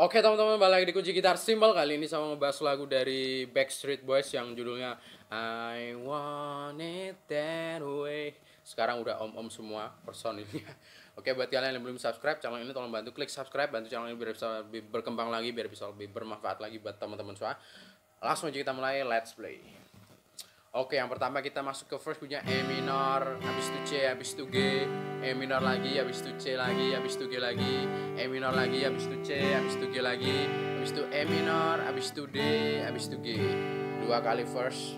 Oke teman-teman, balik di Kunci Gitar Simbol. Kali ini sama ngebahas lagu dari Backstreet Boys yang judulnya I Want It That Way. Sekarang udah om-om semua personilnya. Oke, buat kalian yang belum subscribe channel ini, tolong bantu klik subscribe, bantu channel ini biar bisa lebih berkembang lagi, biar bisa lebih bermanfaat lagi buat teman-teman semua. Langsung aja kita mulai, let's play. Oke, yang pertama kita masuk ke first punya E minor, habis itu C, habis itu G, E minor lagi, habis itu C lagi, habis itu G lagi, E minor lagi, habis itu C, habis itu G lagi, habis itu E minor, habis itu D, habis itu G. Dua kali first.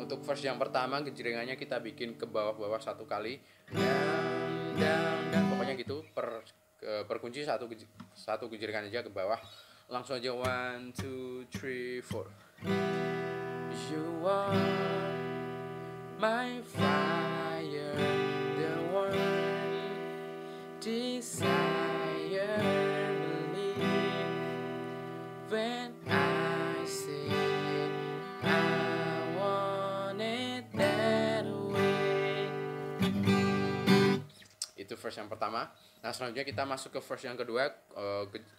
Untuk first yang pertama kejerengannya kita bikin ke bawah-bawah satu kali. Dan pokoknya gitu per kunci satu kejerengan aja ke bawah. Langsung aja 1 2 3 4. You are my fire, the one desire, believe when I say I want it that way. Itu verse yang pertama. Nah, selanjutnya kita masuk ke verse yang kedua.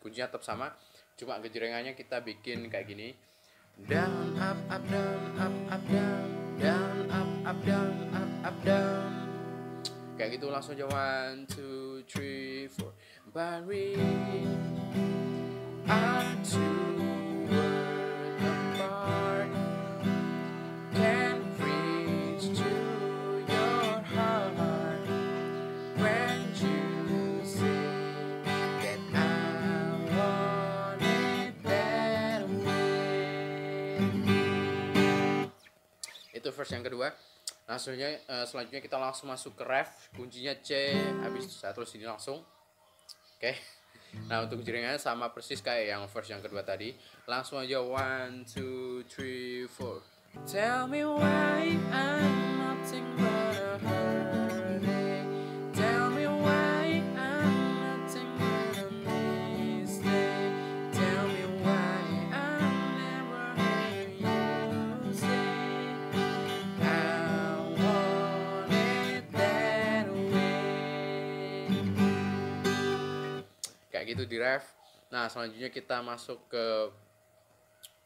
Kuncinya tetap sama, cuma kejerengannya kita bikin kayak gini. Down up up down up down up down. Kayak gitu, langsung aja 1 2 3 4. Bury our two worlds apart, can't reach to your heart when you say that I want it that way. Itu verse yang kedua. Langsungnya selanjutnya kita langsung masuk ke ref, kuncinya C, habis terus ini langsung. Oke. Nah, untuk jaringannya sama persis kayak yang verse yang kedua tadi. Langsung aja 1 2 3 4. Tell me why I'm nothing but a heartache. Tell me why I'm nothing but a mistake. Tell me why I never hear you say I want it that way. Kayak gitu di ref. Nah, selanjutnya kita masuk ke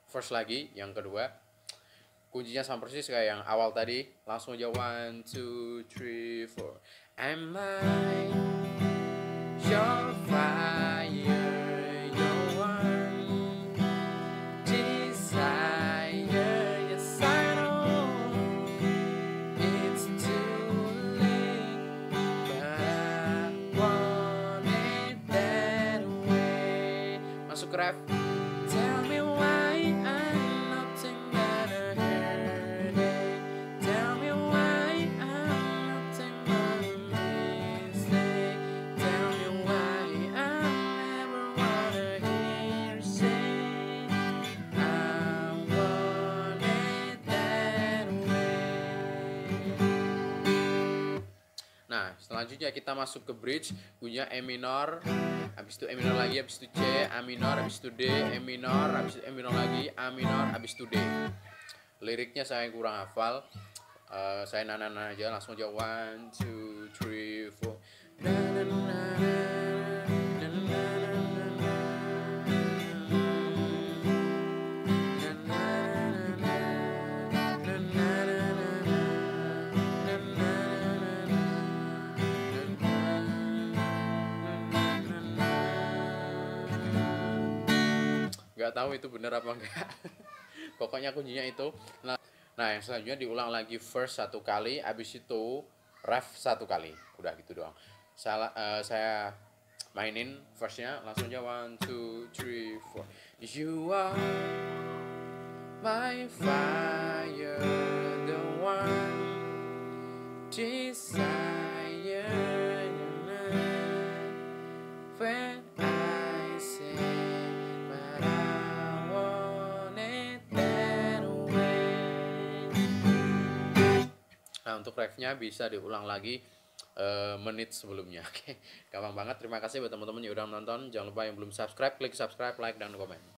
verse lagi yang kedua. Kuncinya sama persis kayak yang awal tadi. Langsung aja 1 2 3 4. Am I your fire, your one desire, yes I know it's too late, but I want it that way. Masuk ke ref. Tell me why I'm nothing but a heartache. Tell me why I'm nothing but a mistake. Tell me why I never wanna hear you say I want it that way. Nah, selanjutnya kita masuk ke bridge, punya E minor. Habis itu E minor lagi, habis itu C, A minor, habis itu D, E minor, habis itu E minor lagi, A minor, habis itu D. Liriknya saya yang kurang hafal, saya nanan aja, langsung aja 1 2 3 4. Gak tahu itu bener apa enggak. Pokoknya kuncinya itu. Nah, yang selanjutnya diulang lagi verse satu kali, abis itu ref satu kali. Udah gitu doang. Saya mainin verse-nya, langsung aja 1 2 3 4. You are my fire, the one desire. Nah, untuk refnya bisa diulang lagi menit sebelumnya. Oke, gampang banget. Terima kasih buat teman-teman yang udah menonton. Jangan lupa yang belum subscribe, klik subscribe, like, dan komen.